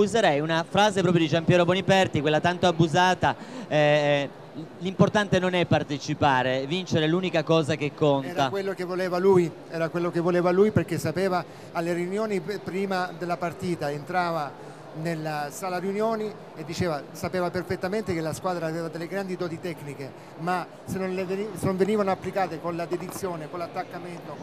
Userei una frase proprio di Gian Piero Boniperti, quella tanto abusata, l'importante non è partecipare, vincere è l'unica cosa che conta. Era quello che voleva lui, perché sapeva, alle riunioni prima della partita entrava nella sala riunioni e diceva, sapeva perfettamente che la squadra aveva delle grandi doti tecniche, ma se non venivano applicate con la dedizione, con l'attaccamento,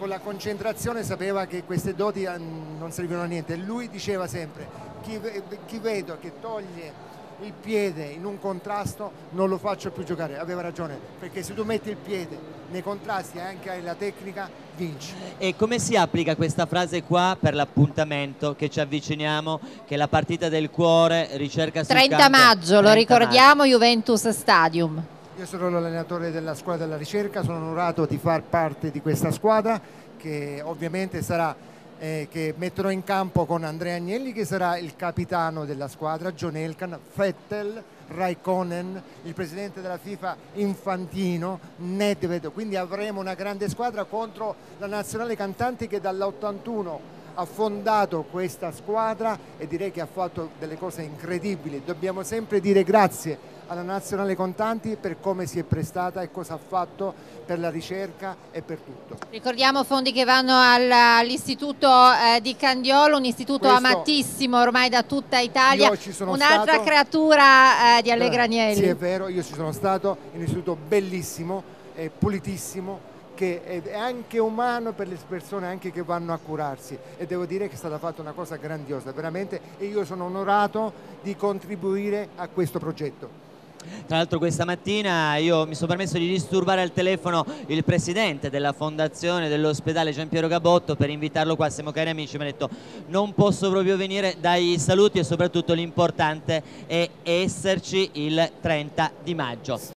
con la concentrazione, sapeva che queste doti non servivano a niente. Lui diceva sempre, chi vedo che toglie il piede in un contrasto non lo faccio più giocare. Aveva ragione, perché se tu metti il piede nei contrasti e anche alla tecnica, vinci. E come si applica questa frase qua per l'appuntamento che ci avviciniamo, che è la partita del cuore, ricerca sul campo? 30 maggio, lo ricordiamo, Juventus Stadium. Io sono l'allenatore della squadra della ricerca, sono onorato di far parte di questa squadra che ovviamente sarà, che metterò in campo con Andrea Agnelli, che sarà il capitano della squadra, John Elkan, Vettel, Raikkonen, il presidente della FIFA Infantino, Nedvedo. Quindi avremo una grande squadra contro la Nazionale Cantanti, che dall'81 ha fondato questa squadra e direi che ha fatto delle cose incredibili. Dobbiamo sempre dire grazie alla Nazionale Cantanti per come si è prestata e cosa ha fatto per la ricerca e per tutto. Ricordiamo fondi che vanno all'istituto di Candiolo, un istituto amatissimo ormai da tutta Italia, un'altra creatura di Allegra Nieli. Sì, è vero, io ci sono stato, è un istituto bellissimo, pulitissimo, che è anche umano per le persone anche che vanno a curarsi, e devo dire che è stata fatta una cosa grandiosa, veramente, e io sono onorato di contribuire a questo progetto. Tra l'altro questa mattina io mi sono permesso di disturbare al telefono il presidente della fondazione dell'ospedale Gian Piero Gabotto per invitarlo qua, siamo cari amici, mi ha detto non posso proprio venire, dai i saluti e soprattutto l'importante è esserci il 30 di maggio.